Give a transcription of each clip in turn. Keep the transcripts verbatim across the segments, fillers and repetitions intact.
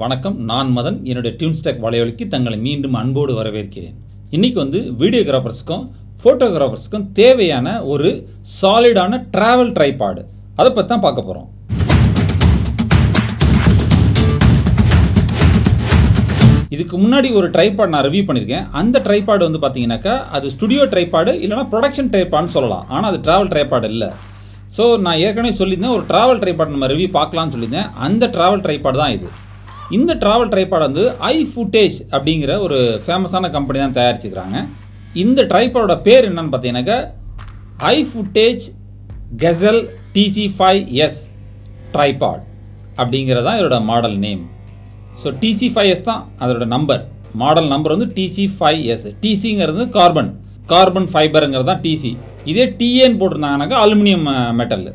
வணக்கம், நான் மதன். என்னுடைய டியூன்ஸ்டேக் வலையொலிக்கு தங்களை மீண்டும் அன்போடு வரவேற்கிறேன். இன்றைக்கி வந்து வீடியோகிராஃபர்ஸ்க்கும் ஃபோட்டோகிராஃபர்ஸ்க்கும் தேவையான ஒரு சாலிடான ட்ராவல் ட்ரைபாடு, அதை பற்றி தான் பார்க்க போகிறோம். இதுக்கு முன்னாடி ஒரு ட்ரைபாட் நான் ரிவ்யூ பண்ணியிருக்கேன். அந்த ட்ரைபாடு வந்து பார்த்தீங்கன்னாக்கா அது ஸ்டுடியோ ட்ரைபாடு, இல்லைனா ப்ரொடக்ஷன் ட்ரைபாடுன்னு சொல்லலாம். ஆனால் அது ட்ராவல் ட்ரைபாடு இல்லை. ஸோ நான் ஏற்கனவே சொல்லியிருந்தேன், ஒரு ட்ராவல் ட்ரைபாட் நம்ம ரிவ்யூ பார்க்கலான்னு சொல்லியிருந்தேன். அந்த ட்ராவல் ட்ரைபாடு தான் இது. இந்த ட்ராவல் ட்ரைபாட் வந்து iFootage அப்படிங்கிற ஒரு ஃபேமஸான கம்பெனி தான் தயாரிச்சுக்கிறாங்க. இந்த ட்ரைபாடோட பேர் என்னன்னு பார்த்தீங்கன்னாக்கா iFootage Gazelle T C five S tripod அப்படிங்கிறது தான் இதோட model name. So T C five S தான் அதோட நம்பர். மாடல் நம்பர் வந்து T C five S. டிசிங்கிறது கார்பன் கார்பன் ஃபைபருங்கிறது தான் டிசி. இதே டிஏன்னு போட்டிருந்தாங்கன்னாக்கா aluminium metal.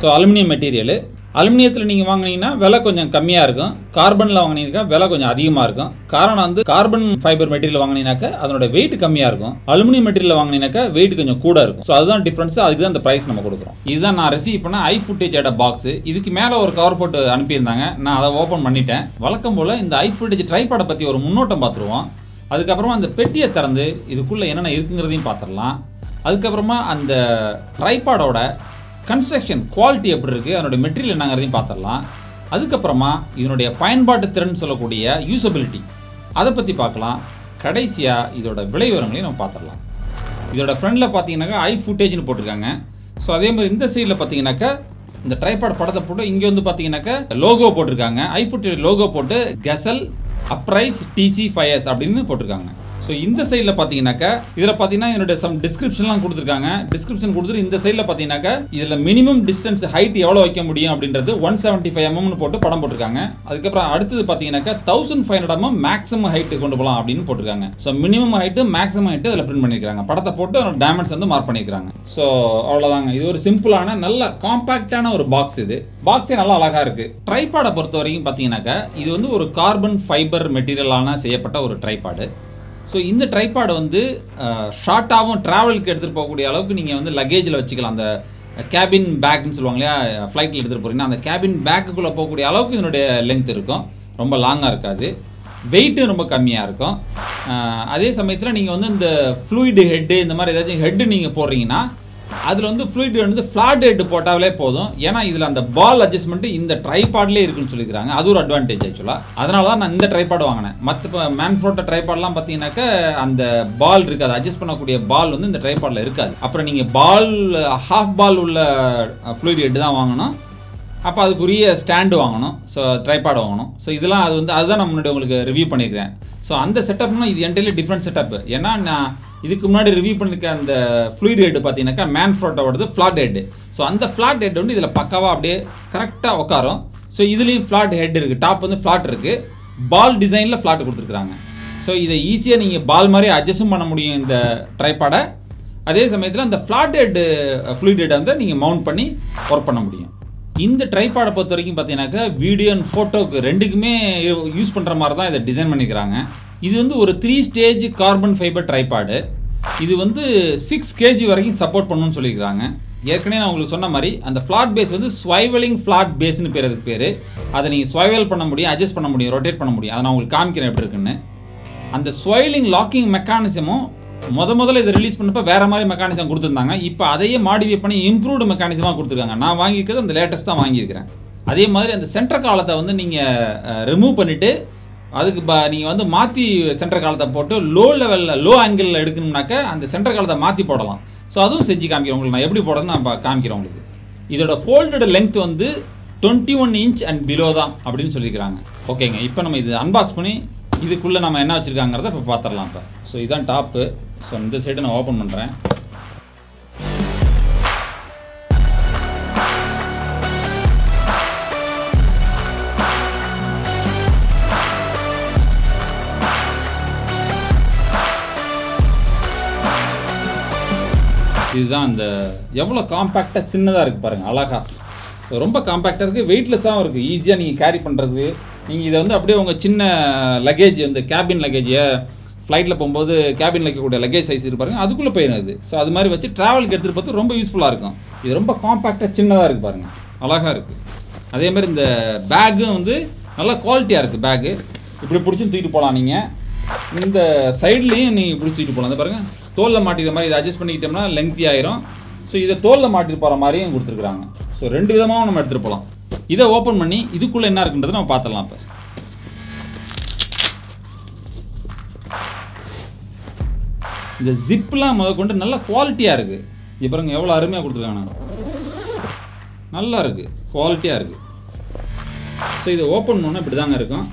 So aluminium material. அலுமினியத்தில் நீங்கள் வாங்கினீங்கன்னா விலை கொஞ்சம் கம்மியாக இருக்கும், கார்பனில் வாங்கினீங்கன்னா விலை கொஞ்சம் அதிகமாக இருக்கும். காரணம் வந்து கார்பன் ஃபைபர் மெட்டீரியல் வாங்கினீங்கனாக்கா அதனோட வெயிட் கம்மியாக இருக்கும், அலுமினியம் மெட்டீரியல் வாங்கினீங்கனாக்கா வெயிட் கொஞ்சம் கூட இருக்கும். ஸோ அதுதான் டிஃப்ரென்ஸ். அதுக்கு தான் இந்த ப்ரைஸ் நம்ம கொடுக்குறோம். இதுதான் நான் ரிசீவ் பண்ண iFootage ஏட பாக்ஸ். இதுக்கு மேலே ஒரு கவர் போட்டு அனுப்பியிருந்தாங்க, நான் அதை ஓப்பன் பண்ணிட்டேன். வழக்கம் போல் இந்த iFootage ட்ரைபாடை பற்றி ஒரு முன்னோட்டம் பார்த்துருவோம். அதுக்கப்புறமா அந்த பெட்டியை திறந்து இதுக்குள்ளே என்னென்ன இருக்குங்கிறதையும் பார்த்துடலாம். அதுக்கப்புறமா அந்த ட்ரைபாடோட கன்ஸ்ட்ரக்ஷன் குவாலிட்டி எப்படி இருக்குது, அதனுடைய மெட்டீரியல் என்னங்கிறதையும் பார்த்துடலாம். அதுக்கப்புறமா இதனுடைய பயன்பாட்டு திறன் சொல்லக்கூடிய யூசபிலிட்டி அதை பற்றி பார்க்கலாம். கடைசியாக இதோட விலை விவரங்களையும் நம்ம பார்த்துடலாம். இதோட ஃப்ரண்டில் பார்த்தீங்கன்னாக்கா iFootageன்னு போட்டிருக்காங்க. ஸோ அதே மாதிரி இந்த சைடில் பார்த்தீங்கன்னாக்கா இந்த ட்ரைபாட் படத்தை போட்டு இங்கே வந்து பார்த்தீங்கன்னாக்கா லோகோ போட்டிருக்காங்க. iFootage லோகோ போட்டு Gazelle Uprise T C five S அப்படின்னு போட்டிருக்காங்க. ஸோ இந்த சைடில் பார்த்தீங்கன்னாக்கா இதில் பார்த்தீங்கன்னா என்னோட சம் டிஸ்கிரிப்ஷன்லாம் கொடுத்துருக்காங்க. டிஸ்கிரிப்ஷன் கொடுத்துட்டு இந்த சைடில் பார்த்தீங்கன்னாக்கா இதில் மினிமம் டிஸ்டன்ஸ் ஹைட் எவ்வளோ வைக்க முடியும் அப்படின்றது ஒன் செவன்ட்டி ஃபைவ் எம்எம்னு போட்டு படம் போட்டிருக்காங்க. அதுக்கப்புறம் அடுத்தது பார்த்தீங்கன்னாக்கா thousand five hundred MM maximum height கொண்டு போகலாம் அப்படின்னு போட்டிருக்காங்க. So minimum height maximum height இதில் பிரிண்ட் பண்ணியிருக்காங்க. படத்தை போட்டு அதோட டேமேஜ் வந்து மார்க் பண்ணியிருக்காங்க. ஸோ அவ்வளோதாங்க. இது ஒரு சிம்பிளான நல்ல காம்பாக்டான ஒரு பாக்ஸ். இது பாக்ஸே நல்லா அழகாக இருக்குது. ட்ரைபாடை பொறுத்த வரைக்கும் பார்த்தீங்கன்னாக்கா இது வந்து ஒரு கார்பன் ஃபைபர் மெட்டீரியலான செய்யப்பட்ட ஒரு ட்ரைபாடு. ஸோ இந்த ட்ரைபாடு வந்து ஷார்ட்டாகவும் ட்ராவலுக்கு எடுத்துகிட்டு போகக்கூடிய அளவுக்கு நீங்கள் வந்து லக்கேஜில் வச்சுக்கலாம். அந்த கேபின் பேக்னு சொல்லுவாங்க இல்லையா, ஃப்ளைட்டில் எடுத்துகிட்டு போகிறீங்கன்னா அந்த கேபின் பேக்குக்குள்ளே போகக்கூடிய அளவுக்கு இதனுடைய லென்த் இருக்கும். ரொம்ப லாங்காக இருக்காது, வெயிட்டும் ரொம்ப கம்மியாக இருக்கும். அதே சமயத்தில் நீங்கள் வந்து இந்த ஃப்ளூயிடு ஹெட்டு இந்த மாதிரி ஏதாச்சும் ஹெட்டு நீங்கள் போடுறீங்கன்னா அதில் வந்து ஃப்ளூயிட் வந்து ஃப்ளாட் ஹெட்டு போட்டாலே போதும். ஏன்னா இதில் அந்த பால் அட்ஜஸ்ட்மெண்ட்டு இந்த ட்ரைபாட்லேயே இருக்குன்னு சொல்லியிருக்காங்க. அது ஒரு அட்வான்டேஜ் ஆக்சுவலாக. அதனால தான் நான் இந்த ட்ரைபாட் வாங்கினேன். மற்ற இப்போ Manfrotto ட்ரைபாட்லாம் பார்த்தீங்கன்னாக்கா அந்த பால் இருக்காது, அட்ஜஸ்ட் பண்ணக்கூடிய பால் வந்து இந்த ட்ரைபாட்டில் இருக்காது. அப்புறம் நீங்கள் பால் ஹாஃப் பால் உள்ள ஃப்ளூயிட் ஹெட்டு தான் வாங்கணும். அப்போ அதுக்குரிய ஸ்டாண்டு வாங்கணும். ஸோ ட்ரைபாட் வாங்கணும். ஸோ இதெல்லாம் அது வந்து அதுதான் நான் முன்னாடி உங்களுக்கு ரிவ்யூ பண்ணியிருக்கிறேன். ஸோ அந்த செட்டப்னால் இது என்டையர்லி டிஃப்ரெண்ட் செட்டப். ஏன்னா நான் இதுக்கு முன்னாடி ரிவ்யூ பண்ணியிருக்க அந்த ஃப்ளூயிட் ஹெட் பார்த்தீங்கன்னாக்கா Manfrottoவோடது ஃப்ளாட் ஹெட்டு. ஸோ அந்த ஃப்ளாட் ஹெட் வந்து இதில் பக்காவாக அப்படியே கரெக்டாக உட்காரும். ஸோ இதுலேயும் ஃப்ளாட் ஹெட் இருக்குது, டாப் வந்து ஃப்ளாட் இருக்குது, பால் டிசைனில் ஃப்ளாட் கொடுத்துருக்குறாங்க. ஸோ இதை ஈஸியாக நீங்கள் பால் மாதிரி அட்ஜஸ்டும் பண்ண முடியும் இந்த ட்ரைபாடை. அதே சமயத்தில் அந்த ஃப்ளாட் ஹெட்டு ஃப்ளூயிட் ஹெட்டை வந்து நீங்கள் மவுண்ட் பண்ணி ஒர்க் பண்ண முடியும். இந்த ட்ரைபாடை பொறுத்த வரைக்கும் பார்த்தீங்கன்னாக்கா வீடியோ அண்ட் ஃபோட்டோக்கு ரெண்டுக்குமே யூஸ் பண்ணுற மாதிரி தான் இதை டிசைன் பண்ணிக்கிறாங்க. இது வந்து ஒரு three stage carbon fibre tripod. இது வந்து சிக்ஸ் கேஜி வரைக்கும் சப்போர்ட் பண்ணணும்னு சொல்லியிருக்கிறாங்க. ஏற்கனவே நான் உங்களுக்கு சொன்ன மாதிரி அந்த ஃப்ளாட் பேஸ் வந்து ஸ்வைவலிங் ஃப்ளாட் பேஸ்னு பேர், அதுக்கு பேர். அதை நீங்கள் ஸ்வைவல் பண்ண முடியும், அட்ஜஸ்ட் பண்ண முடியும், ரொட்டேட் பண்ண முடியும். அதை நான் உங்களுக்கு காமிக்கிறேன் எப்படி இருக்குன்னு. அந்த ஸ்வைவலிங் லாக்கிங் மெக்கானிசமும் முத முதல்ல இதை ரிலீஸ் பண்ணப்போ வேறு மாதிரி மெக்கானிசம் கொடுத்துருந்தாங்க. இப்போ அதையே மாடிஃபை பண்ணி இம்ப்ரூவ்டு மெக்கானிசமாக கொடுத்துருக்காங்க. நான் வாங்கியிருக்கிறது அந்த லேட்டஸ்ட்டாக வாங்கியிருக்கிறேன். அதே மாதிரி அந்த சென்டர் காலத்தை வந்து நீங்கள் ரிமூவ் பண்ணிவிட்டு அதுக்கு ப நீங்கள் வந்து மாற்றி சென்டர் காலத்தை போட்டு லோ லெவலில் லோ ஆங்கிளில் எடுக்கணும்னாக்க அந்த சென்டர் காலத்தை மாற்றி போடலாம். ஸோ அதுவும் செஞ்சு காமிக்கிறேன் உங்களுக்கு. நான் எப்படி போடுறதுன்னு நான் காமிக்கிறேன் உங்களுக்கு. இதோட ஃபோல்டோட லென்த் வந்து twenty one inch and below தான் அப்படின்னு சொல்லியிருக்கிறாங்க. ஓகேங்க, இப்போ நம்ம இது அன்பாக்ஸ் பண்ணி இதுக்குள்ளே நம்ம என்ன வச்சுருக்காங்கிறத இப்போ பார்த்துடலாம். இப்போ ஸோ இதுதான் டாப்பு. ஸோ இந்த சைடு நான் ஓப்பன் பண்ணுறேன். இதுதான் அந்த எவ்வளோ காம்பேக்டாக சின்னதாக இருக்குது பாருங்கள், அழகாக ரொம்ப காம்பேக்டாக இருக்குது, வெயிட்லெஸ்ஸாகவும் இருக்குது. ஈஸியாக நீங்கள் கேரி பண்ணுறது. நீங்கள் இதை வந்து அப்படியே உங்கள் சின்ன லக்கேஜ், இந்த கேபின் லக்கேஜை ஃப்ளைட்டில் போகும்போது கேபினில் வைக்கக்கூடிய லக்கேஜ் சைஸ் இருப்பாருங்க, அதுக்குள்ளே போயிடுது. ஸோ அது மாதிரி வச்சு ட்ராவலுக்கு எடுத்துகிட்டு பார்த்து ரொம்ப யூஸ்ஃபுல்லாக இருக்கும். இது ரொம்ப காம்பேக்டாக சின்னதாக இருக்குது பாருங்கள், அழகாக இருக்குது. அதே மாதிரி இந்த பேக்கும் வந்து நல்ல குவாலிட்டியா இருக்கு பேக் இப்படி புடிச்சு தூக்கிட்டு போலாம் நீங்க இந்த சைடுலயும் நீங்க புடிச்சு தூக்கிட்டு போலாம் பாருங்க தோல்ல மாட்டிற மாதிரி இத அட்ஜஸ்ட் பண்ணிக்கிட்டோம்னா லெங்தி ஆயிரும் சோ இத தோல்ல மாட்டி போற மாதிரியும் கொடுத்து இருக்காங்க சோ ரெண்டு விதமாவும் நம்ம எடுத்து போலாம் இத ஓபன் பண்ணி இதுக்குள்ள என்ன இருக்குன்றதை நம்ம பாத்துறலாம் இப்ப இந்த ஜிப்லாம் முதக்கொண்டு நல்ல குவாலிட்டியா இருக்கு இங்க பாருங்க எவ்வளவு அருமையா கொடுத்து இருக்காங்க நல்லா இருக்கு குவாலிட்டியா இருக்கு சோ இத ஓபன் பண்ணா இப்படி தாங்க இருக்கும்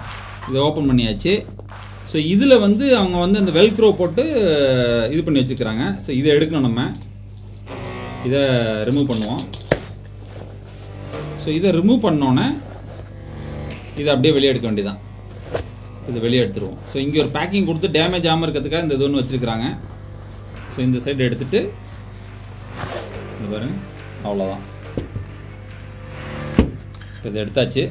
இத ஓபன் பண்ணியாச்சு சோ இதுல வந்து அவங்க வந்து அந்த வெல்க்ரோ போட்டு இது பண்ணி வச்சிருக்காங்க சோ இத எடுக்கணும் நம்ம இத ரிமூவ் பண்ணுவோம் சோ இத ரிமூவ் பண்ணனோனே இத அப்படியே வெளிய எடுக்க வேண்டியதான் இது வெளிய எடுத்துருவோம் சோ இங்க ஒரு பேக்கிங் கொடுத்து டேமேஜ் ஆகாம இருக்கதுக்காக இந்த இதுன்னு வச்சிருக்காங்க சோ இந்த சைடு எடுத்துட்டு இங்க பாருங்க அவ்வளவுதான் இத எடுத்தாச்சு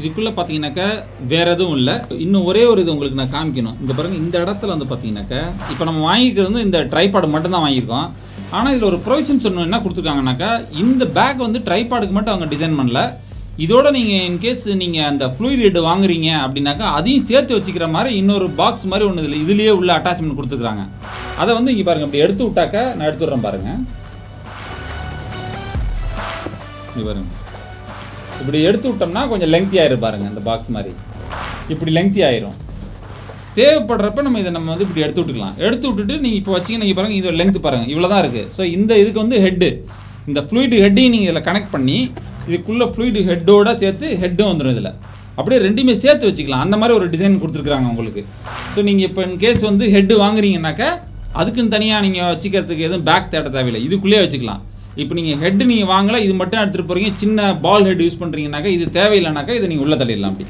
இதுக்குள்ள பாத்தீங்கன்னாக்க வேற எதுவும் இல்ல இன்னும் ஒரே ஒரு இது உங்களுக்கு நான் காமிக்கணும் இந்த பாருங்க இந்த இடத்துல வந்து பாத்தீங்கன்னாக்க இப்போ நம்ம வாங்கிக்கிறது இந்த ட்ரைபாட் மட்டும் தான் வாங்கியிருக்கோம் ஆனா இதுல ஒரு ப்ரொவிஷன்ஸ் ஒன்னு என்ன கொடுத்திருக்காங்கன்னாக்க இந்த பேக் வந்து ட்ரைபாட்க்கு மட்டும் அவங்க டிசைன் பண்ணல இதோட நீங்க இன் கேஸ் நீங்க அந்த ஃப்ளூயிட் வாங்குறீங்க அப்படினாக்க அதையும் சேர்த்து வச்சிக்கிற மாதிரி இன்னொரு பாக்ஸ் மாதிரி ஒன்னு இதுல இதுலயே உள்ள அட்டாச்மென்ட் கொடுத்திருக்காங்க அத வந்து இங்க பாருங்க அப்படியே எடுத்து விட்டாக்க நான் எடுத்துறேன் பாருங்க இங்க பாருங்க இப்படி எடுத்து விட்டோம்னா கொஞ்சம் லெங்தி ஆயிரும் பாருங்க இந்த பாக்ஸ் மாதிரி இப்படி லெங்தி ஆயிரும் தேவைப்படுறப்ப நம்ம இதை நம்ம வந்து இப்படி எடுத்து விட்டுக்கலாம் எடுத்து விட்டுட்டு நீங்கள் இப்போ வச்சிங்கன்னா நீங்கள் பாருங்கள் இதோட லெங்க் பாருங்கள் இவ்வளோ தான் இருக்குது ஸோ இந்த இதுக்கு வந்து ஹெட்டு இந்த ஃப்ளூயிட் ஹெட்டையும் நீங்கள் இதில் கனெக்ட் பண்ணி இதுக்குள்ளே ஃப்ளூயிட் ஹெட்டோட சேர்த்து ஹெட்டும் வந்துடும் இதில் அப்படியே ரெண்டுமே சேர்த்து வச்சுக்கலாம் அந்த மாதிரி ஒரு டிசைன் கொடுத்துருக்குறாங்க உங்களுக்கு ஸோ நீங்கள் இப்போ இன் கேஸ் வந்து ஹெட்டு வாங்குறீங்கன்னாக்கா அதுக்குன்னு தனியாக நீங்கள் வச்சுக்கிறதுக்கு எதுவும் பேக் தேட தேவையில்லை இதுக்குள்ளேயே வச்சுக்கலாம் இப்போ நீங்கள் ஹெட்டு நீங்கள் வாங்கலை இது மட்டும் எடுத்துகிட்டு போகிறீங்க சின்ன பால் ஹெட் யூஸ் பண்ணுறீங்கனாக்கா இது தேவையில்லைனாக்கா இதை நீங்கள் உள்ளே தள்ளிடலாம் அப்படி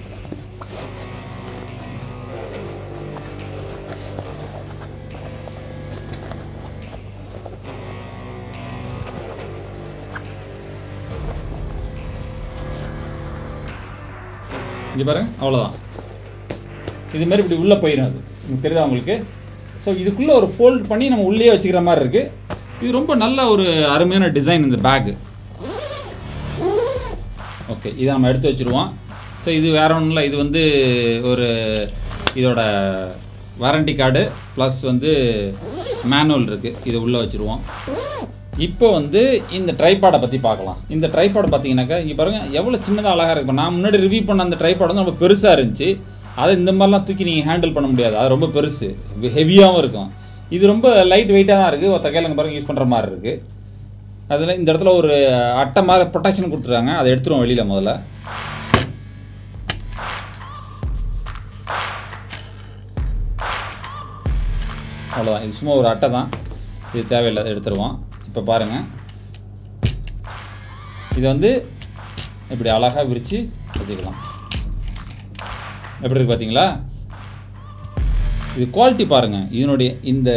இங்கே பாருங்க அவ்வளோதான் இதுமாரி இப்படி உள்ளே போயிடும் அது தெரியுதா உங்களுக்கு ஸோ இதுக்குள்ளே ஒரு ஃபோல்ட் பண்ணி நம்ம உள்ளேயே வச்சுக்கிற மாதிரி இருக்குது இது ரொம்ப நல்ல ஒரு அருமையான டிசைன் இந்த பேக் ஓகே இதை நம்ம எடுத்து வச்சுருவோம் ஸோ இது வேற ஒன்றும் இல்லை இது வந்து ஒரு இதோட வாரண்டி கார்டு ப்ளஸ் வந்து மேனுவல் இருக்குது இதை உள்ளே வச்சுருவோம் இப்போ வந்து இந்த ட்ரைபாடை பற்றி பார்க்கலாம் இந்த ட்ரைபாட் பார்த்தீங்கன்னாக்கா இங்கே பாருங்கள் எவ்வளோ சின்னதாக அழகாக இருக்கும் நான் முன்னாடி ரிவ்யூ பண்ண அந்த ட்ரைபாட் வந்து ரொம்ப பெருசாக இருந்துச்சு அதை இந்த மாதிரிலாம் தூக்கி நீங்கள் ஹேண்டில் பண்ண முடியாது அது ரொம்ப பெருசு ஹெவியாகவும் இருக்கும் இது ரொம்ப லைட் வெயிட்டாக தான் இருக்குது ஒரு தகையில பாருங்க யூஸ் பண்ணுற மாதிரி இருக்குது அதில் இந்த இடத்துல ஒரு அட்டை மாதிரி ப்ரொடெக்ஷன் கொடுத்துருக்காங்க அதை எடுத்துருவோம் வெளியில் முதல்ல அவ்வளோதான் இது சும்மா ஒரு அட்டை தான் இது தேவையில்லை எடுத்துருவோம் இப்போ பாருங்கள் இதை வந்து இப்படி அழகாக விரித்து வச்சுக்கலாம் எப்படி இருக்குது பார்த்தீங்களா இது குவாலிட்டி பாருங்கள் இதனுடைய இந்த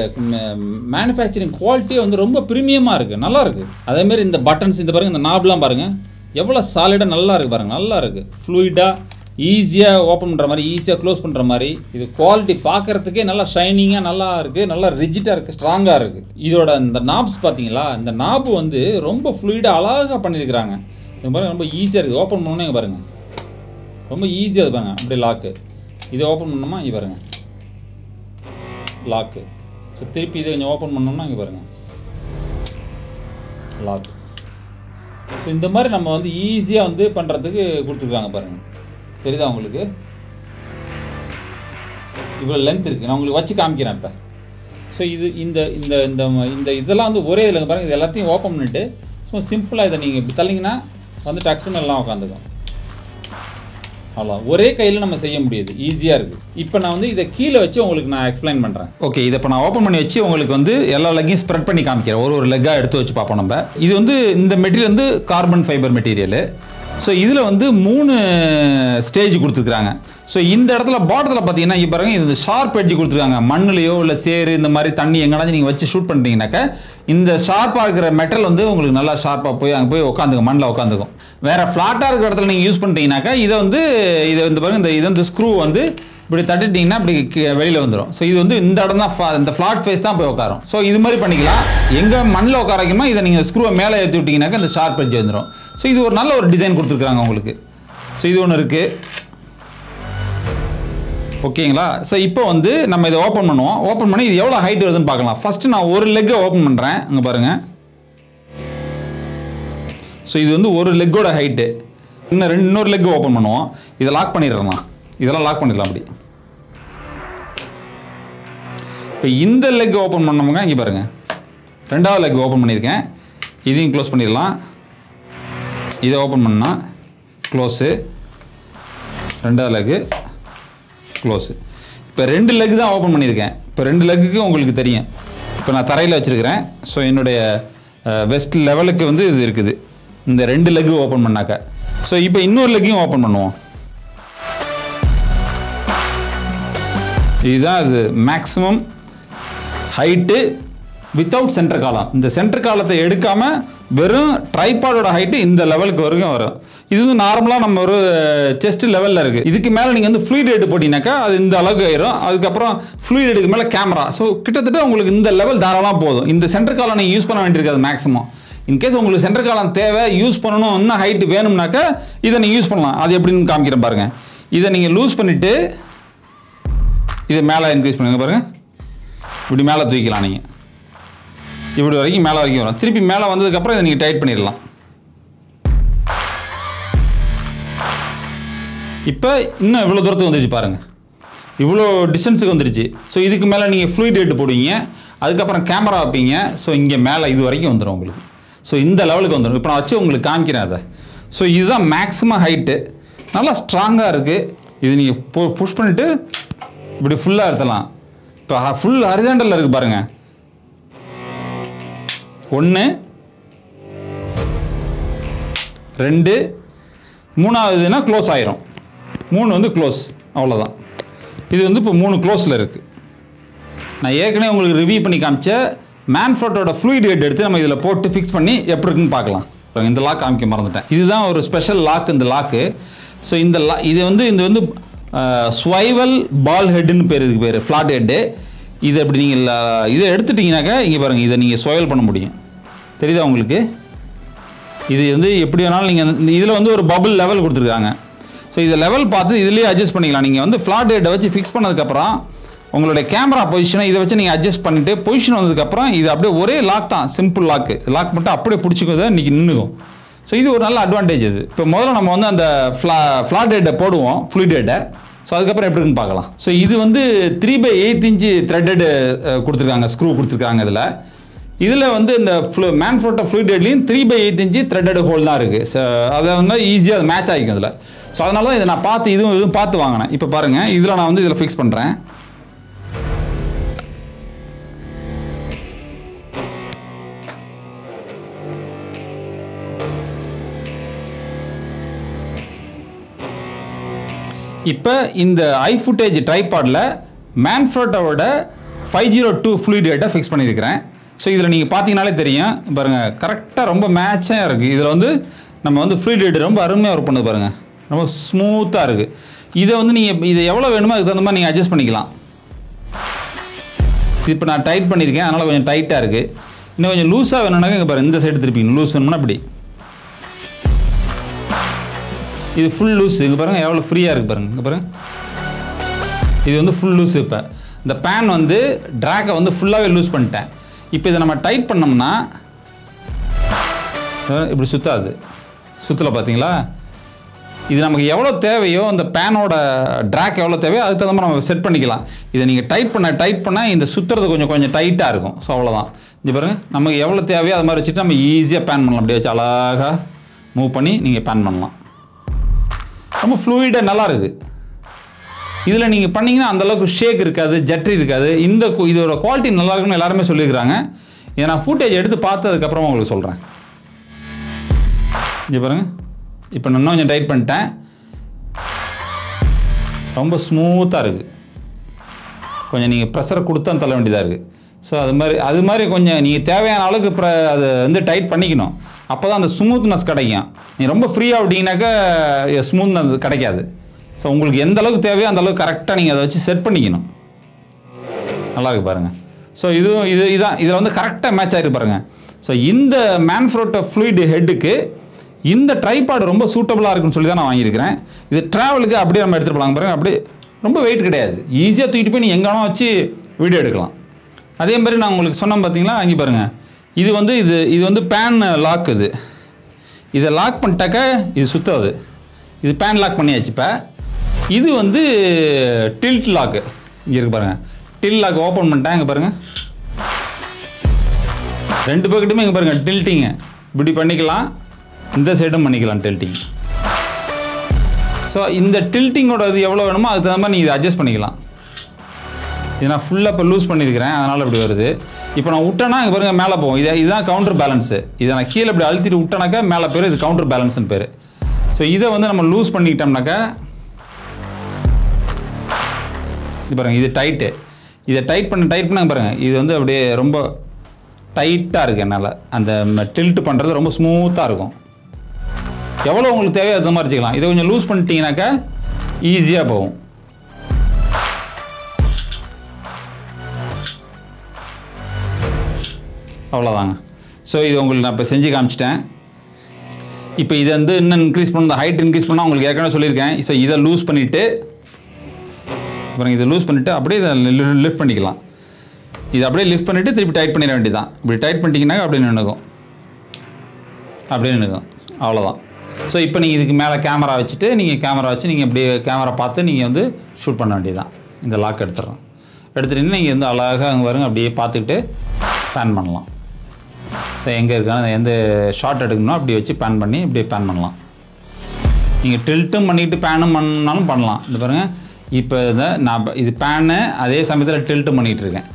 மேனுஃபேக்சரிங் குவாலிட்டியே வந்து ரொம்ப ப்ரீமியமாக இருக்குது நல்லாயிருக்கு அதேமாரி இந்த பட்டன்ஸ் இந்த பாருங்கள் இந்த நாப்லாம் பாருங்கள் எவ்வளோ சாலிடாக நல்லா இருக்குது பாருங்கள் நல்லா இருக்குது ஃப்ளூயிடாக ஈஸியாக ஓப்பன் பண்ணுற மாதிரி ஈஸியாக க்ளோஸ் பண்ணுற மாதிரி இது குவாலிட்டி பார்க்குறதுக்கே நல்லா ஷைனிங்காக நல்லா இருக்குது நல்லா ரிஜிட்டாக இருக்குது ஸ்ட்ராங்காக இருக்குது இதோட இந்த நாப்ஸ் பார்த்தீங்களா இந்த நாப்பு வந்து ரொம்ப ஃப்ளூயிடாக அழகாக பண்ணியிருக்கிறாங்க இது பாருங்கள் ரொம்ப ஈஸியாக இருக்குது ஓப்பன் பண்ணோன்னே இங்கே பாருங்கள் ரொம்ப ஈஸியாக இருப்பாங்க அப்படியே லாக்கு இதை ஓப்பன் பண்ணோம்னா இங்கே பாருங்கள் லாக்கு ஸோ திருப்பி இதை கொஞ்சம் ஓப்பன் பண்ணோம்னா இங்கே பாருங்கள் லாக் ஸோ இந்த மாதிரி நம்ம வந்து ஈஸியாக வந்து பண்ணுறதுக்கு கொடுத்துருக்காங்க பாருங்கள் தெரியுதா உங்களுக்கு இவ்வளோ லென்த் இருக்குது நான் உங்களுக்கு வச்சு காமிக்கிறேன் இப்போ ஸோ இது இந்த இந்த இந்த இதெல்லாம் வந்து ஒரே இதில் பாருங்கள் இது எல்லாத்தையும் ஓப்பன் பண்ணிட்டு சும்மா சிம்பிளாக இதை நீங்கள் இப்படி தள்ளிங்கன்னா வந்து டக்குன்னு எல்லாம் உட்காந்துக்கும் அவ்வளோ ஒரே கையில் நம்ம செய்ய முடியாது ஈஸியாக இருக்குது இப்போ நான் வந்து இதை கீழே வச்சு உங்களுக்கு நான் எக்ஸ்பிளைன் பண்ணுறேன் ஓகே இதை இப்போ நான் ஓப்பன் பண்ணி வச்சு உங்களுக்கு வந்து எல்லா லெக்கையும் ஸ்ப்ரெட் பண்ணி காமிக்கிறேன் ஒரு ஒரு லெக்காக எடுத்து வச்சு பார்ப்போம் நம்ம இது வந்து இந்த மெட்டீரியல் வந்து கார்பன் ஃபைபர் மெட்டீரியலு ஸோ இதில் வந்து மூணு ஸ்டேஜ் கொடுத்துருக்குறாங்க ஸோ இந்த இடத்துல பாட்டத்தில் பார்த்தீங்கன்னா இப்போ பாருங்க இது ஷார்ப் எட்ஜ் கொடுத்துருக்காங்க மண்ணுலையோ இல்லை சேரு இந்த மாதிரி தண்ணி எங்கனாச்சும் நீங்கள் வச்சு ஷூட் பண்ணுறீங்கனாக்கா இந்த ஷார்ப்பாக இருக்கிற மெட்டல் வந்து உங்களுக்கு நல்லா ஷார்ப்பாக போய் அங்கே போய் உட்காந்துக்கும் மண்ணில் உட்காந்துக்கும் வேறு ஃப்ளாட்டாக இருக்கிற இடத்துல நீங்கள் யூஸ் பண்ணிட்டீங்கனாக்கா இதை வந்து இதை வந்து பாருங்கள் இந்த இது வந்து ஸ்க்ரூ வந்து இப்படி தட்டிட்டிங்கன்னா இப்படி வெளியில் வந்துடும் ஸோ இது வந்து இந்த இடம் தான் இந்த ஃப்ளாட் ஃபேஸ் தான் போய் உட்காரும் ஸோ இது மாதிரி பண்ணிக்கலாம் எங்கே மண்ணில் உட்கார வைக்கணுமோ இதை நீங்கள் ஸ்க்ரூவை மேலே ஏற்றி விட்டிங்கனாக்கா இந்த ஷார்ப் எட்ஜ் வந்துடும் ஸோ இது ஒரு நல்ல ஒரு டிசைன் கொடுத்துருக்குறாங்க உங்களுக்கு ஸோ இது ஒன்று இருக்குது ஓகேங்களா. சோ இப்போ வந்து நம்ம இத ஓபன் பண்ணுவோம். ஓபன் பண்ணி இது எவ்வளவு ஹைட் வருதுன்னு பார்க்கலாம். ஃபர்ஸ்ட் நான் ஒரு லெக் ஓபன் பண்றேன். அங்க பாருங்க. சோ இது வந்து ஒரு லெக்கோட ஹைட். இன்னும் ரெண்டு இன்னொரு லெக் ஓபன் பண்ணுவோம். இத லாக் பண்ணிரலாம். இதெல்லாம் லாக் பண்ணிரலாம் அப்படி. இப்போ இந்த லெக் ஓபன் பண்ணோம்ங்க இங்க பாருங்க. ரெண்டாவது லெக் ஓபன் பண்ணிருக்கேன். இதையும் க்ளோஸ் பண்ணிரலாம். இதை ஓபன் பண்ணா க்ளோஸ். ரெண்டாவது லெக் க்ளோஸ். இப்போ ரெண்டு லெக் தான் ஓபன் பண்ணியிருக்கேன். இப்போ ரெண்டு லெக்குக்கு உங்களுக்கு தெரியும். இப்போ நான் தரையில் வச்சுருக்கிறேன். ஸோ என்னுடைய வெஸ்ட் லெவலுக்கு வந்து இது இருக்குது. இந்த ரெண்டு லெக்கு ஓப்பன் பண்ணாக்க. ஸோ இப்போ இன்னொரு லெக்கையும் ஓப்பன் பண்ணுவோம். இதுதான் இது மேக்ஸிமம் ஹைட்டு வித்தவுட் சென்டர் காலம். இந்த சென்டர் காலத்தை எடுக்காமல் வெறும் ட்ரைபாடோட ஹைட்டு இந்த லெவலுக்கு வரைக்கும் வரும். இது வந்து நார்மலாக நம்ம ஒரு செஸ்ட் லெவலில் இருக்குது. இதுக்கு மேலே நீங்கள் வந்து ஃப்ளூயிட் ஹெட் போட்டிங்கனாக்கா அது இந்த அளவுக்கு ஆயிரும். அதுக்கப்புறம் ஃப்ளூயிட் ஹெட்டுக்கு மேலே கேமரா. ஸோ கிட்டத்தட்ட உங்களுக்கு இந்த லெவல் தாராளமாக போதும். இந்த சென்டர் காலம் நீங்கள் யூஸ் பண்ண வேண்டியிருக்காது மேக்ஸிமம். இன்கேஸ் உங்களுக்கு சென்டர் காலம் தேவை யூஸ் பண்ணணும் இன்னும் ஹைட்டு வேணும்னாக்கா இதை நீங்கள் யூஸ் பண்ணலாம். அது எப்படின்னு காமிக்கிறேன் பாருங்கள். இதை நீங்கள் லூஸ் பண்ணிவிட்டு இதை மேலே இன்க்ரீஸ் பண்ணுங்க பாருங்கள். இப்படி மேலே தூக்கிக்கலாம். நீங்கள் இப்படி வரைக்கும் மேலே வரைக்கும் வரும். திருப்பி மேலே வந்ததுக்கப்புறம் இதை நீங்கள் டைட் பண்ணிடலாம். இப்போ இன்னும் இவ்வளோ தூரத்துக்கு வந்துருச்சு பாருங்கள். இவ்வளோ டிஸ்டன்ஸுக்கு வந்துருச்சு. ஸோ இதுக்கு மேலே நீங்கள் ஃப்ளூயிட் ஹெட் போடுவீங்க. அதுக்கப்புறம் கேமரா வைப்பீங்க. ஸோ இங்கே மேலே இது வரைக்கும் வந்துடும் உங்களுக்கு. ஸோ இந்த லெவலுக்கு வந்துடும். இப்போ நான் வச்சு உங்களுக்கு காமிக்கிறேன் அதை. ஸோ இதுதான் மேக்ஸிமம் ஹைட்டு. நல்லா ஸ்ட்ராங்காக இருக்குது. இது நீங்கள் புஷ் பண்ணிவிட்டு இப்படி ஃபுல்லாக இருத்தலாம். இப்போ ஃபுல் ஹரிசாண்டலில் இருக்குது பாருங்கள். ஒன்று ரெண்டு மூணாவதுன்னா க்ளோஸ் ஆயிரும். மூணு வந்து க்ளோஸ், அவ்வளோதான். இது வந்து இப்போ மூணு க்ளோஸில் இருக்குது. நான் ஏற்கனவே உங்களுக்கு ரிவ்யூ பண்ணி காமிச்ச மேன்ஃப்ரோட்டோட ஃப்ளூயிட் ஹெட் எடுத்து நம்ம இதில் போட்டு ஃபிக்ஸ் பண்ணி எப்படி இருக்குன்னு பார்க்கலாம். இந்த லாக் காமிக்க மறந்துட்டேன். இதுதான் ஒரு ஸ்பெஷல் லாக் இந்த லாக்கு. ஸோ இந்த லா இது வந்து இந்த வந்து ஸ்வைவல் பால் ஹெட்டுன்னு பேர். இதுக்கு பேர் ஃப்ளாட் ஹெட்டு. இது அப்படி நீங்கள் இதை எடுத்துட்டிங்கனாக்கா இங்கே பாருங்கள். இதை நீங்கள் ஸ்வைல் பண்ண முடியும். தெரியுதா உங்களுக்கு? இது வந்து எப்படி வேணாலும் நீங்கள் இதில் வந்து ஒரு பபுள் லெவல் கொடுத்துருக்காங்க. ஸோ இதை லெவல் பார்த்து இதுலேயே அட்ஜஸ்ட் பண்ணிக்கலாம். நீங்கள் வந்து ஃப்ளாட் ஹெட்டை வச்சு ஃபிக்ஸ் பண்ணதுக்கப்புறம் உங்களுடைய கேமரா பொசிஷனை இதை வச்சு நீங்கள் அட்ஜஸ்ட் பண்ணிவிட்டு பொசிஷன் வந்ததுக்கப்புறம் இது அப்படியே ஒரே லாக் தான். Simple lock. லாக் மட்டும் அப்படியே பிடிச்சிக்கிறத இன்றைக்கி நின்றுக்கும். ஸோ இது ஒரு நல்ல அட்வான்டேஜ். இது இப்போ முதல்ல நம்ம வந்து அந்த ஃப்ளா ஃப்ளாட் ஹெட்டை போடுவோம், ஃப்ளூயிட் ஹெட்டை. ஸோ அதுக்கப்புறம் எப்படி இருக்குன்னு பார்க்கலாம். ஸோ இது வந்து three by eight inch threaded கொடுத்துருக்காங்க. ஸ்க்ரூ கொடுத்துருக்காங்க. இதில் இதில் வந்து இந்த ஃப்ளூ மேன்ஃப்ரோட்டோ ஃப்ளூயிட் ஹெட்லேயும் three by eight inch threaded hole தான் இருக்குது. ஸோ அதை வந்து ஈஸியாக அது மேட்ச் ஆகிக்கும் இதில். ஸோ அதனால தான் இதை நான் பார்த்து இதுவும் இதுவும் பார்த்து வாங்கினேன். இப்போ பாருங்கள். இதில் நான் வந்து இதில் ஃபிக்ஸ் பண்ணுறேன். இப்போ இந்த iFootage ட்ரைபாடில் மேன்ஃப்ரோட்டோவோட ஃபைவ் ஜீரோ டூ ஃப்ளூயிட் ஹெட்டை ஃபிக்ஸ் பண்ணியிருக்கிறேன். ஸோ இதில் நீங்கள் பார்த்தீங்கனாலே தெரியும் பாருங்கள். கரெக்டாக ரொம்ப மேட்சாக இருக்குது. இதில் வந்து நம்ம வந்து ஃப்ளூயிட் ஹெட் ரொம்ப அருமையாக ஒர்க் பண்ணுது பாருங்கள். ரொம்ப ஸ்மூத்தாக இருக்குது. இதை வந்து நீங்கள் இதை எவ்வளோ வேணுமோ அதுக்கு தகுந்த மாதிரி நீங்கள் அட்ஜஸ்ட் பண்ணிக்கலாம். இப்போ நான் டைட் பண்ணியிருக்கேன். அதனால் கொஞ்சம் டைட்டாக இருக்குது. இன்னும் கொஞ்சம் லூஸாக வேணும்னாக்கா இங்கே பாருங்கள். இந்த சைடு திருப்பிங்க. லூஸ் வேணும்னா அப்படி. இது ஃபுல் லூஸு. இங்கே பாருங்கள் எவ்வளோ ஃப்ரீயாக இருக்குது பாருங்கள். இங்கே பாருங்கள். இது வந்து ஃபுல் லூஸு. இப்போ இந்த பேன் வந்து ட்ராக்கை வந்து ஃபுல்லாகவே லூஸ் பண்ணிட்டேன். இப்போ இதை நம்ம டைட் பண்ணோம்னா இப்படி சுற்றாது. சுற்றலை பார்த்தீங்களா? இது நமக்கு எவ்வளோ தேவையோ அந்த பேனோட ட்ராக் எவ்வளோ தேவையோ அதுக்கு தகுந்த மாதிரி நம்ம செட் பண்ணிக்கலாம். இதை நீங்கள் டைட் பண்ண டைட் பண்ணால் இந்த சுற்றுறது கொஞ்சம் கொஞ்சம் டைட்டாக இருக்கும். ஸோ அவ்வளோதான். இங்கே பாருங்கள். நமக்கு எவ்வளோ தேவையோ அது மாதிரி வச்சுட்டு நம்ம ஈஸியாக பேன் பண்ணலாம். அப்படியே வச்சு அழகாக மூவ் பண்ணி நீங்கள் பேன் பண்ணலாம். ரொம்ப ஃப்ளூயிடாக நல்லா இருக்குது. இதில் நீங்கள் பண்ணிங்கன்னா அந்தளவுக்கு ஷேக் இருக்காது, ஜட்ரி இருக்காது. இந்த இதோட குவாலிட்டி நல்லாயிருக்குன்னு எல்லாருமே சொல்லியிருக்கிறாங்க. இதை நான் ஃபுட்டேஜ் எடுத்து பார்த்ததுக்கப்புறமா உங்களுக்கு சொல்கிறேன். இங்கே பாருங்கள். இப்போ நான் இன்னும் கொஞ்சம் டைட் பண்ணிட்டேன். ரொம்ப ஸ்மூத்தாக இருக்குது. கொஞ்சம் நீங்கள் ப்ரெஷரை கொடுத்தா தள்ள வேண்டியதாக இருக்குது. ஸோ அது மாதிரி அது மாதிரி கொஞ்சம் நீங்கள் தேவையான அளவுக்கு ப்ர அதை வந்து டைட் பண்ணிக்கணும். அப்போ தான் அந்த ஸ்மூத்னஸ் கிடைக்கும். நீங்கள் ரொம்ப ஃப்ரீயாக விட்டிங்கனாக்கா ஸ்மூத்னஸ் கிடைக்காது. ஸோ உங்களுக்கு எந்த அளவுக்கு தேவையோ அந்தளவுக்கு கரெக்டாக நீங்கள் அதை வச்சு செட் பண்ணிக்கணும். நல்லாயிருக்கு பாருங்கள். ஸோ இதுவும் இது இதான் இதில் வந்து கரெக்டாக மேட்ச் ஆகிருக்கு பாருங்கள். ஸோ இந்த மேன்ஃப்ரோட்டோ ஃப்ளூயிட் ஹெட்டுக்கு இந்த ட்ரைபாடு ரொம்ப சூட்டபுளாக இருக்குன்னு சொல்லி தான் நான் வாங்கியிருக்கிறேன். இது ட்ராவலுக்கு அப்படியே நம்ம எடுத்துகிட்டு போகலாங்க பாருங்கள். அப்படியே ரொம்ப வெயிட் கிடையாது ஈஸியா தூக்கிட்டு போய் நீங்க எங்கனா வச்சு வீடியோ எடுக்கலாம் அதே மாதிரி நான் உங்களுக்கு சொன்னேன் பாத்தீங்களா அங்க பாருங்க இது வந்து இது இது வந்து pan lock இது இத லாக் பண்ணிட்டக்க இது சுத்தாது இது pan lock பண்ணியாச்சு இப்ப இது வந்து tilt lock இங்க இருக்கு பாருங்க tilt lock ஓபன் பண்ணிட்டா இங்க பாருங்க ரெண்டு பக்கட்டுமே இங்க பாருங்க tilting இப்படி பண்ணிக்கலாம் இந்த சைடும் பண்ணிக்கலாம் tilting So, in the tilting or the yellow, you adjust it. You can full up loose it. You can counterbalance it. You can counterbalance it. So, this is loose. This is tight. This is tight. This is tight. And the tilt is smooth. எவ்வளவு உங்களுக்கு தேவையோ அது மாதிரி வச்சுக்கலாம் இத கொஞ்சம் loose பண்ணிட்டீங்கனாக்க ஈஸியா போகும் அவ்வளவுதாங்க சோ இது உங்களுக்கு நான் இப்ப செஞ்சு காமிச்சிட்டேன் இப்போ இது வந்து இன்னும் இன்கிரீஸ் பண்ணா ஹைட் இன்கிரீஸ் பண்ணா உங்களுக்கு ஏற்கனவே சொல்லிருக்கேன் சோ இத லூஸ் பண்ணிட்டு அப்புறம் இத லூஸ் பண்ணிட்டு அப்படியே லிஃப்ட் பண்ணிக்கலாம் இது அப்படியே லிஃப்ட் பண்ணிட்டு திருப்பி டைட் பண்ணிர வேண்டியதுதான் இப்படி டைட் பண்ணிட்டீங்கனா அப்படியே நின்னுக்கும் அப்படியே நின்னுக்கும் அவ்வளவுதான் So, இப்போ நீங்க இதுக்கு மேல கேமரா வச்சிட்டு நீங்க கேமரா வச்சி நீங்க அப்படியே கேமரா பார்த்து நீங்க வந்து ஷூட் பண்ண வேண்டியதுதான் இந்த லாக் எடுத்துறோம் எடுத்துட்டு நீங்க வந்து அழகா அங்க வரங்க அப்படியே பார்த்துட்டு பான் பண்ணலாம் சோ எங்க இருக்கானே எந்த ஷாட் எடுக்கணும் அப்படியே வச்சி பான் பண்ணி அப்படியே பான் பண்ணலாம் நீங்க டில்ட்டும் பண்ணிட்டு பானும் பண்ணாலும் பண்ணலாம் இந்த பாருங்க இப்போ நான் இது பான் அதே சமயத்துல டில்ட் பண்ணிட்டு இருக்கேன்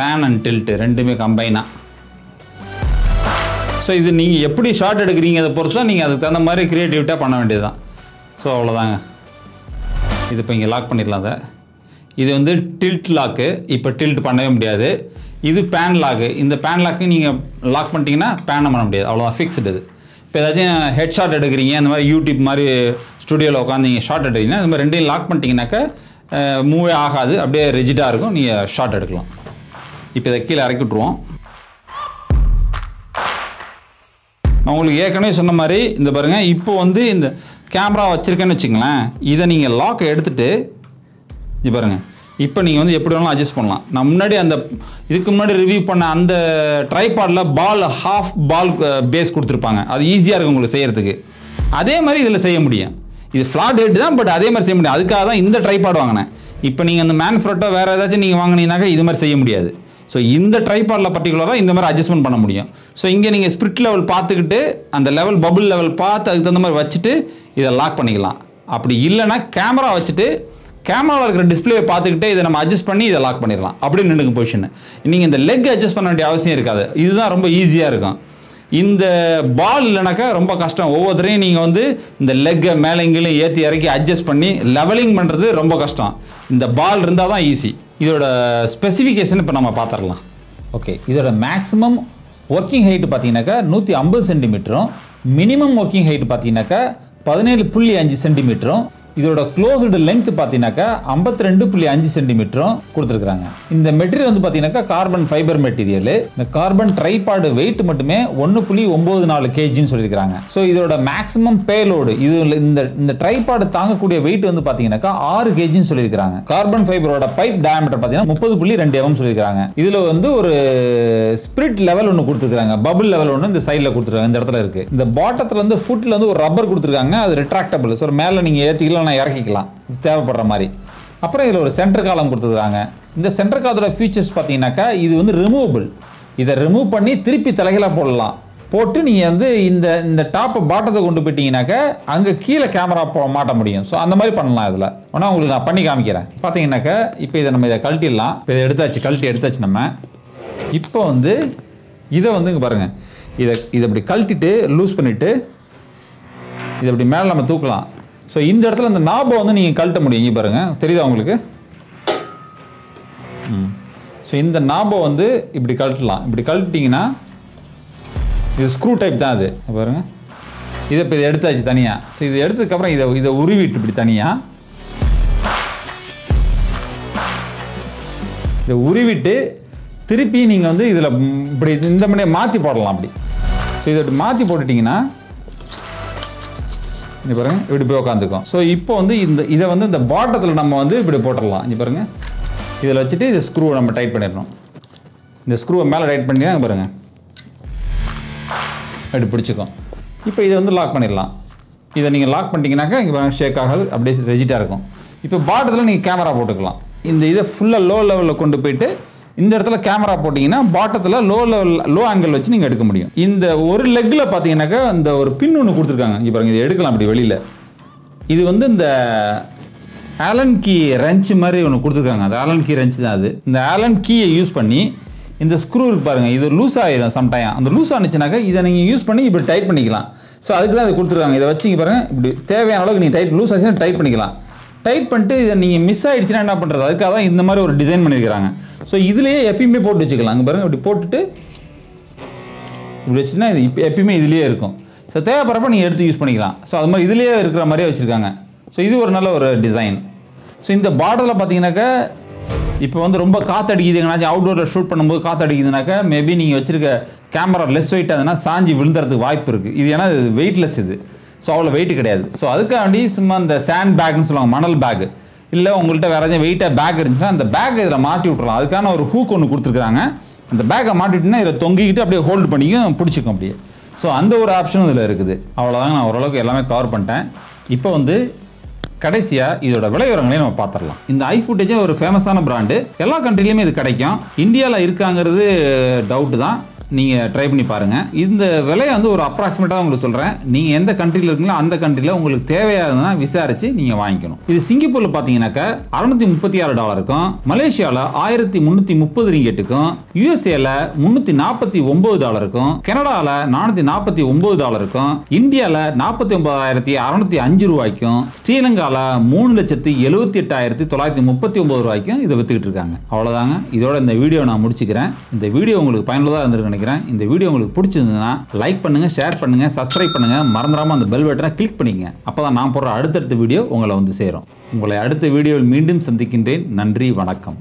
பான் அண்ட் டில்ட் ரெண்டுமே கம்பைனா So, if you have a shot at the green, you can create a creative tap. So, this is a lock. This is a tilt lock. This is a tilt lock. This is a pan lock. This is a pan lock. This is a lock. This is fixed. If you have a headshot at the green, YouTube studio shot at the green, you can lock it. You can move shot at the green. நான் உங்களுக்கு ஏற்கனவே சொன்ன மாதிரி இந்த பாருங்க இப்போ வந்து இந்த கேமரா வச்சிருக்கேன்னு வெச்சீங்களா இத நீங்க லாக் எடுத்துட்டு இங்க பாருங்க இப்போ நீங்க வந்து எப்படி வேணாலும் அட்ஜஸ்ட் பண்ணலாம் நான் முன்னாடி அந்த இதுக்கு முன்னாடி ரிவ்யூ பண்ண அந்த ட்ரைபாட்ல பால் half பால் பேஸ் கொடுத்திருப்பாங்க அது ஈஸியா இருக்கும் உங்களுக்கு செய்யிறதுக்கு அதே மாதிரி இதல செய்ய முடியும் இது ஃபிளாட் ஹெட் தான் பட் அதே மாதிரி செய்ய முடியும் அதுக்காக தான் இந்த ட்ரைபாட் வாங்குனேன் இப்போ நீங்க அந்த Manfrotto வேற ஏதாச்சும் நீங்க வாங்குனீங்கனா இது மாதிரி செய்ய முடியாது So, இந்த ட்ரைபாட்ல பர்టిక్యులரா இந்த மாதிரி அட்ஜஸ்ட்மென்ட் பண்ண முடியும் சோ இங்க நீங்க ஸ்பிரிட் லெவல் பார்த்துக்கிட்டு அந்த லெவல் பபிள் லெவல் பார்த்து அதுக்கு தகுந்த மாதிரி வச்சிட்டு இத லாக் பண்ணிக்கலாம் அப்படி இல்லனா கேமரா வச்சிட்டு கேமரால இருக்கிற டிஸ்ப்ளேயை பார்த்துக்கிட்டே இத நம்ம அட்ஜஸ்ட் பண்ணி இத லாக் பண்ணிரலாம் அப்படி நின்னுக்கு பொசிஷன் நீங்க இந்த லெக் அட்ஜஸ்ட் பண்ண வேண்டிய அவசியம் இருக்காது இதுதான் ரொம்ப ஈஸியா இருக்கும் இந்த பால் இல்லனாக்க ரொம்ப கஷ்டம் ஒவ்வொருதரையும் நீங்க வந்து இந்த லெக் மேலங்கில ஏத்தி இறக்கி அட்ஜஸ்ட் பண்ணி லெவலிங் பண்றது ரொம்ப கஷ்டம் இந்த பால் இருந்தா தான் ஈஸி இதோட ஸ்பெசிஃபிகேஷன் இப்ப நாம பாத்துறலாம் ஓகே இதோட maximum working height பாத்தீங்கன்னாக்க நூற்று ஐம்பது சென்டிமீட்டர் minimum working height பாத்தீங்கன்னாக்க பதினேழு புள்ளி அஞ்சு சென்டிமீட்டர் இதோட closed length பாத்தீங்கன்னாக்க ஐம்பத்தி இரண்டு புள்ளி அஞ்சு சென்டிமீட்டர் கொடுத்திருக்காங்க இந்த மெட்டீரியல் வந்து பாத்தீங்கன்னாக்க கார்பன் ஃபைபர் மெட்டீரியல் இந்த கார்பன் ட்ரைபாட் weight மட்டுமே ஒன்று புள்ளி ஒன்பது நான்கு கிலோகிராம் னு சொல்லிருக்காங்க சோ இதோட maximum payload இது இந்த இந்த ட்ரைபாட் தாங்கக்கூடிய weight வந்து பாத்தீங்கன்னாக்க ஆறு கிலோகிராம் னு சொல்லிருக்காங்க கார்பன் ஃபைபரோட பைப் diameter பாத்தீங்கன்னா முப்பது புள்ளி இரண்டு எம் எம் சொல்லிருக்காங்க இதுல வந்து ஒரு ஸ்பிரிட் லெவல் ஒன்னு கொடுத்திருக்காங்க பபிள் லெவல் ஒன்னு இந்த சைடுல கொடுத்திருக்காங்க இந்த இடத்துல இருக்கு இந்த பாட்டத்துல இருந்து ஃபுட்ல இருந்து ஒரு ரப்பர் கொடுத்திருக்காங்க அது retractable சோ மேல நீங்க ஏத்திக்கலாம் நான் இறக்கிக்கலாம் தேவைப்படுற மாதிரி அப்புறம் இதுல ஒரு சென்டர் காலம் கொடுத்திருக்காங்க இந்த சென்டர் காலத்தோட ஃபீச்சர்ஸ் பாத்தீங்கன்னாக்க இது வந்து ரிமூவபிள் இத ரிமூவ் பண்ணி திருப்பி தலைகீழா போடலாம் போட்டு நீங்க வந்து இந்த இந்த டாப் பாட்டத்தை கொண்டு போய்ட்டீங்கனாக்க அங்க கீழ கேமரா மாட்ட முடியும் சோ அந்த மாதிரி பண்ணலாம் இதுல انا உங்களுக்கு நான் பண்ணி காமிக்கிறேன் பாத்தீங்கன்னாக்க இப்போ இத நம்ம இத கழட்டிடலாம் இத எடுத்தாச்சு கழட்டி எடுத்தாச்சு நம்ம இப்போ வந்து இத வந்துங்க பாருங்க இத இத அப்படியே கழட்டிட்டு லூஸ் பண்ணிட்டு இத அப்படியே மேல நம்ம தூக்கலாம் So, in this இடத்துல அந்த knob வந்து நீங்க கழட்ட முடியும் இங்க பாருங்க தெரியுதா உங்களுக்கு ம் சோ இந்த knob வந்து இப்படி கழட்டலாம் இப்படி கழட்டிட்டீங்கனா இது ஸ்க்ரூ டைப் தான் அது பாருங்க இத இப்ப எடுத்தாச்சு தனியா சோ இது எடுத்ததுக்கு அப்புறம் இத இத உருவிட்டு இப்படி தனியா இத உருவிட்டு திருப்பி நீங்க வந்து இதல இப்படி இந்த மாதிரி மாத்தி போடலாம் அப்படி சோ இத மாத்தி போட்டுட்டீங்கனா இது பாருங்க இப்படி போய் உட்கார்ந்துக்கும் சோ இப்போ வந்து இந்த இத வந்து இந்த பாட்டத்துல நம்ம வந்து இப்படி போட்டுறலாம் இங்க பாருங்க இதல வச்சிட்டு இந்த ஸ்க்ரூ நம்ம டைட் பண்ணிரணும் இந்த ஸ்க்ரூவை மேல டைட் பண்ணினா இங்க பாருங்க அப்படி பிடிச்சுக்கும் இப்போ இத வந்து லாக் பண்ணிரலாம் இத நீங்க லாக் பண்ணிட்டீங்கனா இங்க பாருங்க ஷேக் ஆகாது அப்படியே ரெஜிட்டா இருக்கும் இப்போ பாட்டத்துல நீங்க கேமரா போட்டுக்கலாம் இந்த இத ஃபுல்லா லோ லெவல்ல கொண்டு போயிடு இந்த இடத்துல கேமரா போடினா பாட்டத்துல லோ லோ ஆங்கிள் வச்சு நீங்க எடுக்க முடியும் இந்த ஒரு லெக்ல பாத்தீங்கன்னாக்க அந்த ஒரு பின் ஒன்னு கொடுத்திருக்காங்க இங்க பாருங்க இது எடுக்கலாம் அப்படி வெளியில இது வந்து இந்த ஆலன் கீ ரெஞ்ச் மாதிரி ஒன்னு கொடுத்திருக்காங்க அந்த ஆலன் கீ ரெஞ்ச் தான் அது இந்த ஆலன் கீயை யூஸ் பண்ணி இந்த ஸ்க்ரூ இருக்கு பாருங்க இது லூஸ் ஆயிடும் சம் டைம் அந்த லூஸ் ஆனச்சுனாக்க இத நீங்க யூஸ் பண்ணி இப்படி டைட் பண்ணிக்கலாம் சோ அதுக்கு தான் இது கொடுத்திருக்காங்க இத வச்சிங்க பாருங்க இப்படி தேவையான அளவுக்கு நீங்க டைட் லூஸ் ஆச்சுனா டைட் பண்ணிக்கலாம் டைட் பண்ணிட்டு இத நீங்க மிஸ் ஆயிடுச்சுனா என்ன பண்றது அதுக்காக தான் இந்த மாதிரி ஒரு டிசைன் பண்ணிருக்காங்க சோ இதுலயே எப்பயுமே போட்டு வெச்சுக்கலாம் அங்க பாருங்க இப்படி போட்டுட்டு இப்படி வெச்சினா இது எப்பயுமே இதுலயே இருக்கும் சோ தேவைப்பறப்ப நீங்க எடுத்து யூஸ் பண்ணிக்கலாம் சோ அது மாதிரி இதுலயே இருக்குற மாதிரியே வெச்சிருக்காங்க சோ இது ஒரு நல்ல ஒரு டிசைன் சோ இந்த பார்டர்ல பாத்தீங்கன்னாக்க இப்போ வந்து ரொம்ப காத்து அடிக்குதுங்கனா அவுட்டோர்ல ஷூட் பண்ணும்போது காத்து அடிக்குதுனாக்க மேபி நீங்க வெச்சிருக்க கேமரா லெஸ் வெயிட் ஆனதுனா சாஞ்சி விழுந்தறதுக்கு வாய்ப்பு இருக்கு இது ஏனா இது வெயிட்லெஸ் இது சோ அவ்ளோ வெயிட் கிடையாது சோ அதுக்காண்டி சும்மா அந்த சாண்ட் பேக்னு சொல்லுவாங்க மணல் பேக் இல்ல உங்கள்ட்ட வேற ஏதாவது வெயிட்டா பேக் இருந்துனா அந்த பேக் இதல மாட்டி விட்டுறலாம் அதுக்கான ஒரு ஹூக் ஒன்னு கொடுத்திருக்காங்க அந்த பேக்க மாட்டிட்டீனா இத தொங்கிக்கிட்டு அப்படியே ஹோல்ட் பண்ணிக்கும் பிடிச்சுக்கும் அப்படியே சோ அந்த ஒரு ஆப்ஷனும் இதல இருக்குது அவ்வளவுதான் நான் ஓரளவுக்கு எல்லாமே கவர் பண்ணிட்டேன் இப்போ வந்து கடைசியா இதோட விலையரங்களை நம்ம பாத்துறலாம் இந்த iFootage ஒரு ஃபேமஸான பிராண்ட் எல்லா கண்ட்ரிலயும் இது கிடைக்கும் இந்தியால இருக்காங்கிறது டவுட் தான் நீங்க ட்ரை பண்ணி பாருங்க இந்த விலை வந்து ஒரு அப்ராக்ஸிமேட்டா உங்களுக்கு சொல்றேன் நீங்க எந்த கண்ட்ரில இருக்கீங்களோ அந்த கண்ட்ரில உங்களுக்கு தேவையானதுனா விசாரிச்சு நீங்க வாங்கிக்கணும் இது சிங்கப்பூர்ல பாத்தீங்கன்னாக்க அறுநூற்று முப்பத்தி ஆறு டாலருக்கும் மலேசியால ஆயிரத்து முன்னூற்று முப்பது ரிங்கெட்டுக்கும் யுஎஸ்ஏல முன்னூற்று நாற்பத்தி ஒன்பது டாலருக்கும் கனடால நானூற்று நாற்பத்தி ஒன்பது டாலருக்கும் இந்தியால நாற்பத்தி ஒன்பதாயிரத்து அறுநூற்று ஐந்து ரூபாய்க்கும் ஸ்ரீலங்கால மூன்று லட்சத்து எழுபத்தி எட்டாயிரத்து தொள்ளாயிரத்து முப்பத்தி ஒன்பது ரூபாய்க்கும் இத வித்துக்கிட்டு இருக்காங்க அவ்வளவுதாங்க இதோட இந்த வீடியோ நான் முடிச்சுக்கிறேன் இந்த வீடியோ உங்களுக்கு பயனுள்ளதா இருந்திருக்கும் இந்த வீடியோ உங்களுக்கு பிடிச்சிருந்தா லைக் பண்ணுங்க ஷேர் பண்ணுங்க சப்ஸ்கிரைப் பண்ணுங்க மறந்துடாம அந்த பெல் பட்டனை கிளிக் பண்ணிங்க அப்பதான் நான் போற அடுத்தடுத்த வீடியோ உங்களை வந்து சேரும் உங்களை அடுத்த வீடியோவில் மீண்டும் சந்திக்கின்றேன் நன்றி வணக்கம்